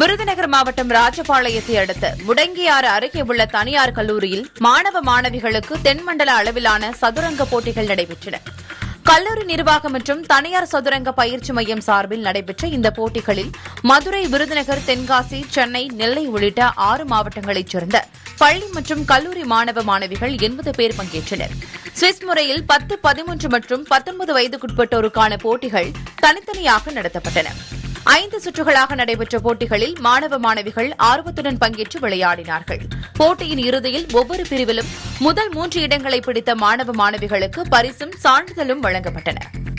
விருதுநகர் மாவட்டம் ராஜபாளையத்தை அடுத்து முடங்கியாறு அருகே உள்ள தனியார் கல்லூரியில் மாணவ மாணவிகளுக்கு தென்மண்டல அளவிலான சதுரங்க போட்டிகள் நடைபெற்றன. கல்லூரி நிர்வாகம் மற்றும் தனியார் சதுரங்க பயிற்சி மையம் சார்பில் நடைபெற்ற இந்த போட்டிகளில் மதுரை, விருதுநகர், தென்காசி, சென்னை, நெல்லை உள்ளிட்ட 6 மாவட்டங்களைச் சேர்ந்த பள்ளி மற்றும் கல்லூரி மாணவ மாணவிகள் 80 பேர் பங்கேற்றனர். சுவிஸ் முறையில் 10, 13 மற்றும் 19 வயதுக்குட்பட்டோருக்கான போட்டிகள் தனித்தனியாக நடத்தப்பட்டன. 5 சுற்றுகளாக நடைபெற்ற போட்டிகளில் மாணவ மாணவிகள் ஆர்வத்துடன் பங்கேற்று விளையாடினார்கள். போட்டியின் இறுதியில் ஒவ்வொரு பிரிவிலும் முதல் 3 இடங்களை பிடித்த மாணவ மாணவிகளுக்கு பரிசும் சான்றிதழும் வழங்கப்பட்டன.